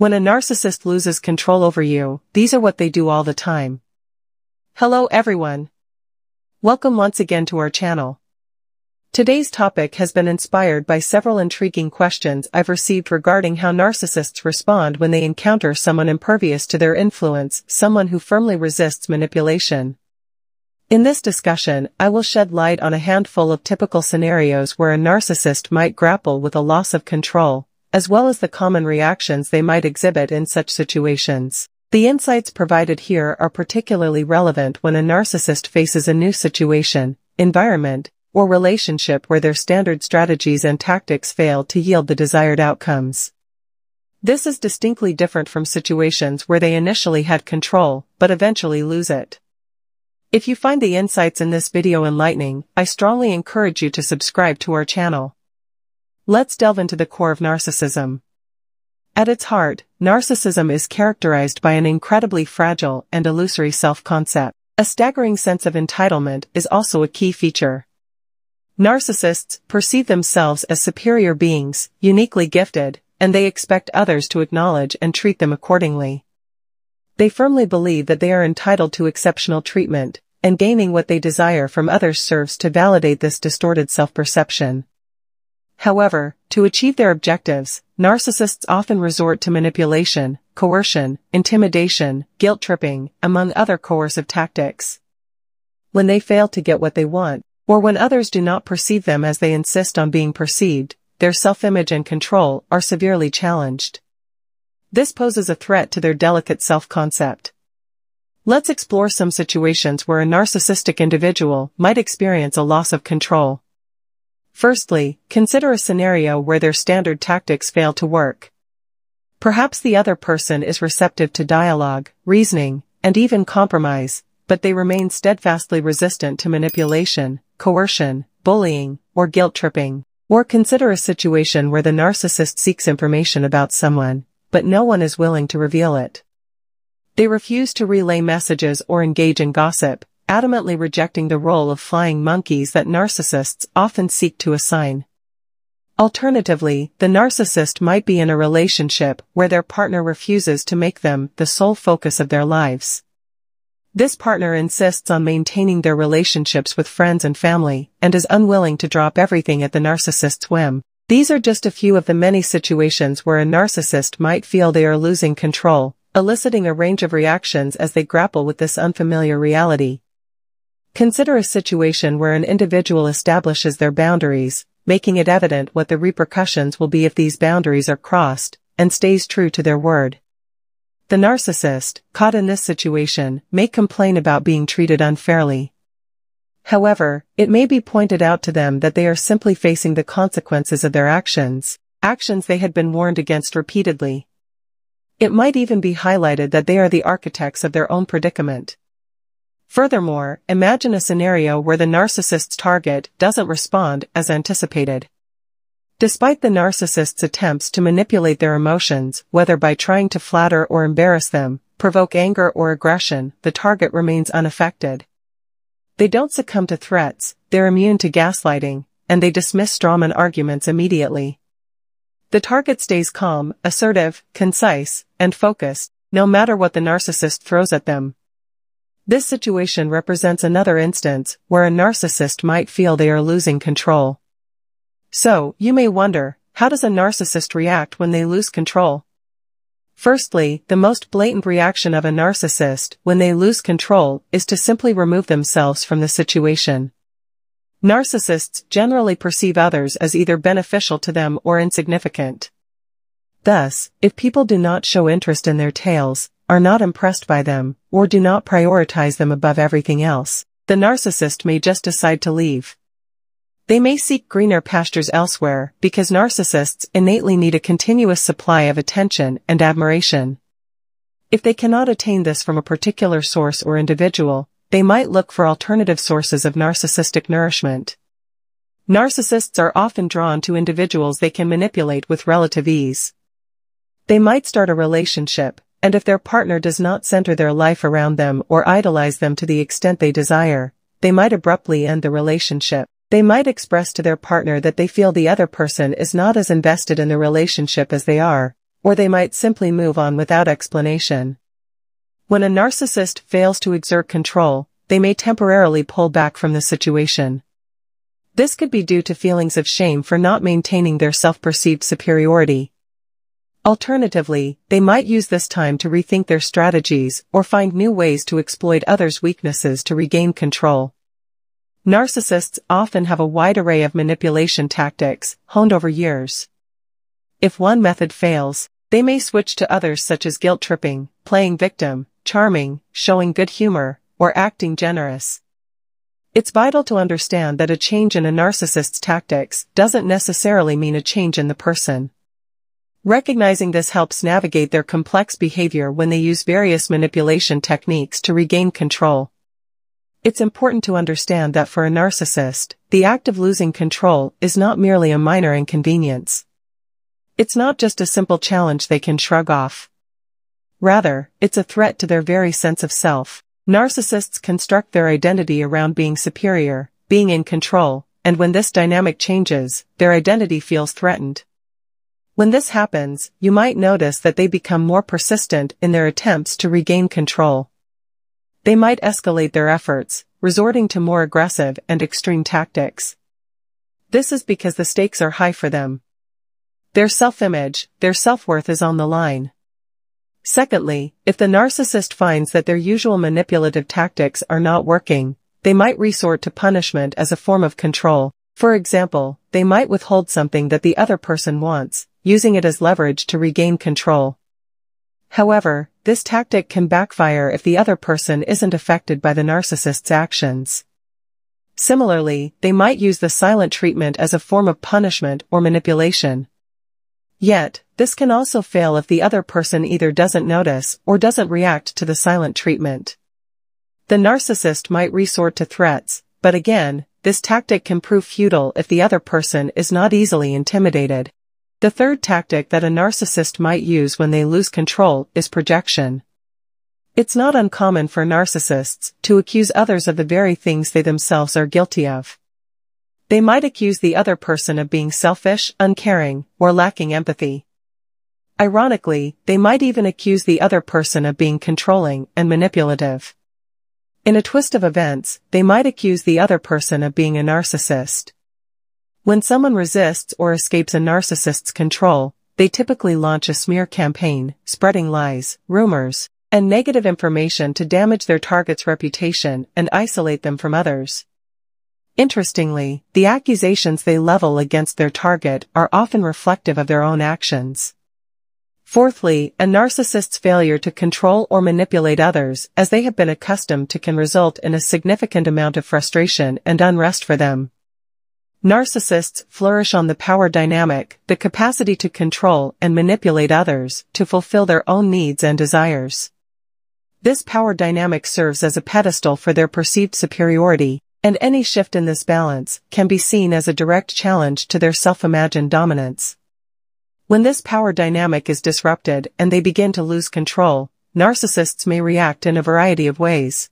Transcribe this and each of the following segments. When a narcissist loses control over you, these are what they do all the time. Hello everyone. Welcome once again to our channel. Today's topic has been inspired by several intriguing questions I've received regarding how narcissists respond when they encounter someone impervious to their influence, someone who firmly resists manipulation. In this discussion, I will shed light on a handful of typical scenarios where a narcissist might grapple with a loss of control, as well as the common reactions they might exhibit in such situations. The insights provided here are particularly relevant when a narcissist faces a new situation, environment, or relationship where their standard strategies and tactics fail to yield the desired outcomes. This is distinctly different from situations where they initially had control, but eventually lose it. If you find the insights in this video enlightening, I strongly encourage you to subscribe to our channel. Let's delve into the core of narcissism. At its heart, narcissism is characterized by an incredibly fragile and illusory self-concept. A staggering sense of entitlement is also a key feature. Narcissists perceive themselves as superior beings, uniquely gifted, and they expect others to acknowledge and treat them accordingly. They firmly believe that they are entitled to exceptional treatment, and gaining what they desire from others serves to validate this distorted self-perception. However, to achieve their objectives, narcissists often resort to manipulation, coercion, intimidation, guilt-tripping, among other coercive tactics. When they fail to get what they want, or when others do not perceive them as they insist on being perceived, their self-image and control are severely challenged. This poses a threat to their delicate self-concept. Let's explore some situations where a narcissistic individual might experience a loss of control. Firstly, consider a scenario where their standard tactics fail to work. Perhaps the other person is receptive to dialogue, reasoning, and even compromise, but they remain steadfastly resistant to manipulation, coercion, bullying, or guilt-tripping. Or consider a situation where the narcissist seeks information about someone, but no one is willing to reveal it. They refuse to relay messages or engage in gossip, adamantly rejecting the role of flying monkeys that narcissists often seek to assign. Alternatively, the narcissist might be in a relationship where their partner refuses to make them the sole focus of their lives. This partner insists on maintaining their relationships with friends and family, and is unwilling to drop everything at the narcissist's whim. These are just a few of the many situations where a narcissist might feel they are losing control, eliciting a range of reactions as they grapple with this unfamiliar reality. Consider a situation where an individual establishes their boundaries, making it evident what the repercussions will be if these boundaries are crossed, and stays true to their word. The narcissist, caught in this situation, may complain about being treated unfairly. However, it may be pointed out to them that they are simply facing the consequences of their actions, actions they had been warned against repeatedly. It might even be highlighted that they are the architects of their own predicament. Furthermore, imagine a scenario where the narcissist's target doesn't respond as anticipated. Despite the narcissist's attempts to manipulate their emotions, whether by trying to flatter or embarrass them, provoke anger or aggression, the target remains unaffected. They don't succumb to threats, they're immune to gaslighting, and they dismiss strawman arguments immediately. The target stays calm, assertive, concise, and focused, no matter what the narcissist throws at them. This situation represents another instance where a narcissist might feel they are losing control. So, you may wonder, how does a narcissist react when they lose control? Firstly, the most blatant reaction of a narcissist when they lose control is to simply remove themselves from the situation. Narcissists generally perceive others as either beneficial to them or insignificant. Thus, if people do not show interest in their tales, are not impressed by them, or do not prioritize them above everything else, the narcissist may just decide to leave. They may seek greener pastures elsewhere, because narcissists innately need a continuous supply of attention and admiration. If they cannot attain this from a particular source or individual, they might look for alternative sources of narcissistic nourishment. Narcissists are often drawn to individuals they can manipulate with relative ease. They might start a relationship, and if their partner does not center their life around them or idolize them to the extent they desire, they might abruptly end the relationship. They might express to their partner that they feel the other person is not as invested in the relationship as they are, or they might simply move on without explanation. When a narcissist fails to exert control, they may temporarily pull back from the situation. This could be due to feelings of shame for not maintaining their self-perceived superiority. Alternatively, they might use this time to rethink their strategies or find new ways to exploit others' weaknesses to regain control. Narcissists often have a wide array of manipulation tactics, honed over years. If one method fails, they may switch to others such as guilt-tripping, playing victim, charming, showing good humor, or acting generous. It's vital to understand that a change in a narcissist's tactics doesn't necessarily mean a change in the person. Recognizing this helps navigate their complex behavior when they use various manipulation techniques to regain control. It's important to understand that for a narcissist, the act of losing control is not merely a minor inconvenience. It's not just a simple challenge they can shrug off. Rather, it's a threat to their very sense of self. Narcissists construct their identity around being superior, being in control, and when this dynamic changes, their identity feels threatened. When this happens, you might notice that they become more persistent in their attempts to regain control. They might escalate their efforts, resorting to more aggressive and extreme tactics. This is because the stakes are high for them. Their self-image, their self-worth is on the line. Secondly, if the narcissist finds that their usual manipulative tactics are not working, they might resort to punishment as a form of control. For example, they might withhold something that the other person wants, using it as leverage to regain control. However, this tactic can backfire if the other person isn't affected by the narcissist's actions. Similarly, they might use the silent treatment as a form of punishment or manipulation. Yet, this can also fail if the other person either doesn't notice or doesn't react to the silent treatment. The narcissist might resort to threats, but again, this tactic can prove futile if the other person is not easily intimidated. The third tactic that a narcissist might use when they lose control is projection. It's not uncommon for narcissists to accuse others of the very things they themselves are guilty of. They might accuse the other person of being selfish, uncaring, or lacking empathy. Ironically, they might even accuse the other person of being controlling and manipulative. In a twist of events, they might accuse the other person of being a narcissist. When someone resists or escapes a narcissist's control, they typically launch a smear campaign, spreading lies, rumors, and negative information to damage their target's reputation and isolate them from others. Interestingly, the accusations they level against their target are often reflective of their own actions. Fourthly, a narcissist's failure to control or manipulate others, as they have been accustomed to, can result in a significant amount of frustration and unrest for them. Narcissists flourish on the power dynamic, the capacity to control and manipulate others to fulfill their own needs and desires. This power dynamic serves as a pedestal for their perceived superiority, and any shift in this balance can be seen as a direct challenge to their self-imagined dominance. When this power dynamic is disrupted and they begin to lose control, narcissists may react in a variety of ways.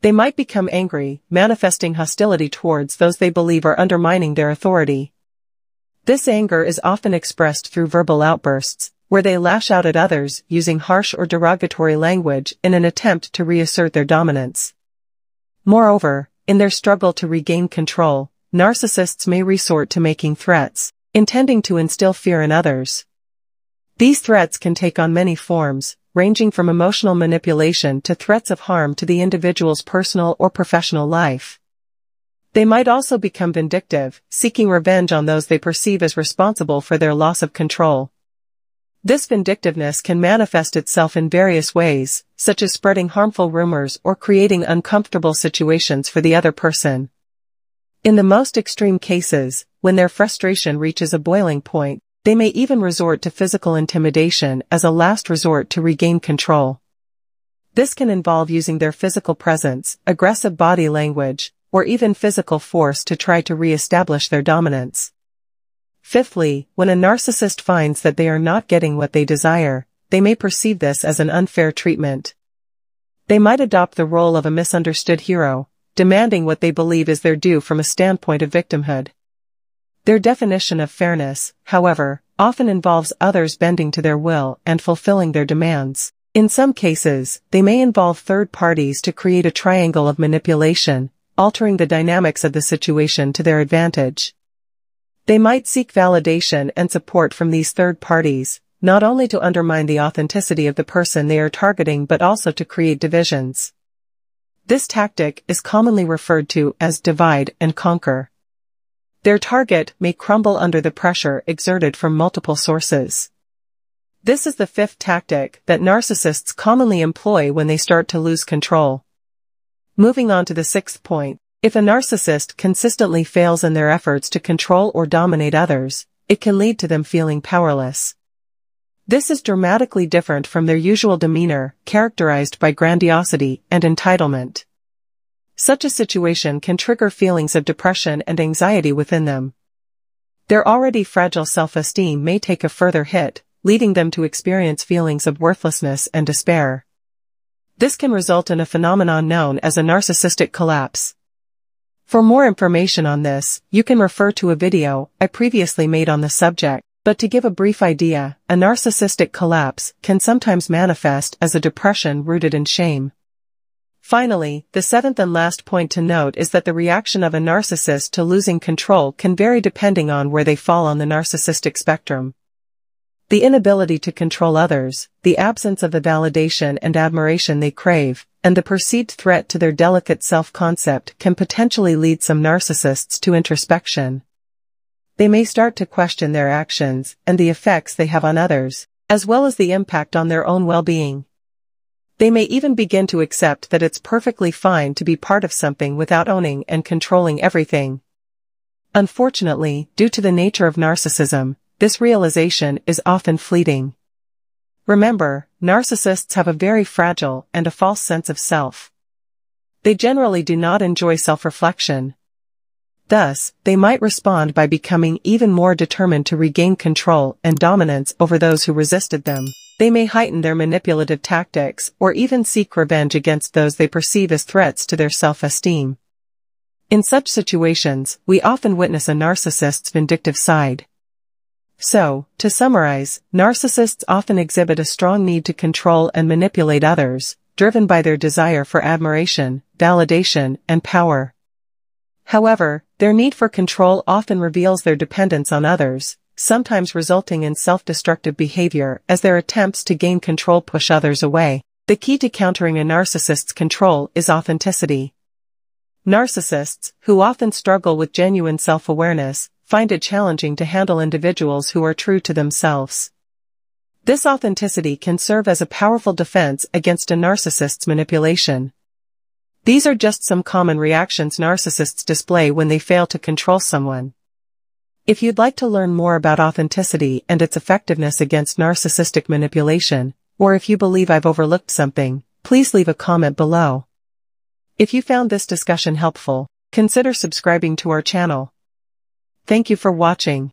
They might become angry, manifesting hostility towards those they believe are undermining their authority. This anger is often expressed through verbal outbursts, where they lash out at others using harsh or derogatory language in an attempt to reassert their dominance. Moreover, in their struggle to regain control, narcissists may resort to making threats, intending to instill fear in others. These threats can take on many forms, ranging from emotional manipulation to threats of harm to the individual's personal or professional life. They might also become vindictive, seeking revenge on those they perceive as responsible for their loss of control. This vindictiveness can manifest itself in various ways, such as spreading harmful rumors or creating uncomfortable situations for the other person. In the most extreme cases, when their frustration reaches a boiling point, they may even resort to physical intimidation as a last resort to regain control. This can involve using their physical presence, aggressive body language, or even physical force to try to re-establish their dominance. Fifthly, when a narcissist finds that they are not getting what they desire, they may perceive this as an unfair treatment. They might adopt the role of a misunderstood hero, demanding what they believe is their due from a standpoint of victimhood. Their definition of fairness, however, often involves others bending to their will and fulfilling their demands. In some cases, they may involve third parties to create a triangle of manipulation, altering the dynamics of the situation to their advantage. They might seek validation and support from these third parties, not only to undermine the authenticity of the person they are targeting but also to create divisions. This tactic is commonly referred to as divide and conquer. Their target may crumble under the pressure exerted from multiple sources. This is the fifth tactic that narcissists commonly employ when they start to lose control. Moving on to the sixth point, if a narcissist consistently fails in their efforts to control or dominate others, it can lead to them feeling powerless. This is dramatically different from their usual demeanor, characterized by grandiosity and entitlement. Such a situation can trigger feelings of depression and anxiety within them. Their already fragile self-esteem may take a further hit, leading them to experience feelings of worthlessness and despair. This can result in a phenomenon known as a narcissistic collapse. For more information on this, you can refer to a video I previously made on the subject, but to give a brief idea, a narcissistic collapse can sometimes manifest as a depression rooted in shame. Finally, the seventh and last point to note is that the reaction of a narcissist to losing control can vary depending on where they fall on the narcissistic spectrum. The inability to control others, the absence of the validation and admiration they crave, and the perceived threat to their delicate self-concept can potentially lead some narcissists to introspection. They may start to question their actions and the effects they have on others, as well as the impact on their own well-being. They may even begin to accept that it's perfectly fine to be part of something without owning and controlling everything. Unfortunately, due to the nature of narcissism, this realization is often fleeting. Remember, narcissists have a very fragile and a false sense of self. They generally do not enjoy self-reflection. Thus, they might respond by becoming even more determined to regain control and dominance over those who resisted them. They may heighten their manipulative tactics or even seek revenge against those they perceive as threats to their self-esteem. In such situations, we often witness a narcissist's vindictive side. So, to summarize, narcissists often exhibit a strong need to control and manipulate others, driven by their desire for admiration, validation, and power. However, their need for control often reveals their dependence on others, sometimes resulting in self-destructive behavior as their attempts to gain control push others away. The key to countering a narcissist's control is authenticity. Narcissists, who often struggle with genuine self-awareness, find it challenging to handle individuals who are true to themselves. This authenticity can serve as a powerful defense against a narcissist's manipulation. These are just some common reactions narcissists display when they fail to control someone. If you'd like to learn more about authenticity and its effectiveness against narcissistic manipulation, or if you believe I've overlooked something, please leave a comment below. If you found this discussion helpful, consider subscribing to our channel. Thank you for watching.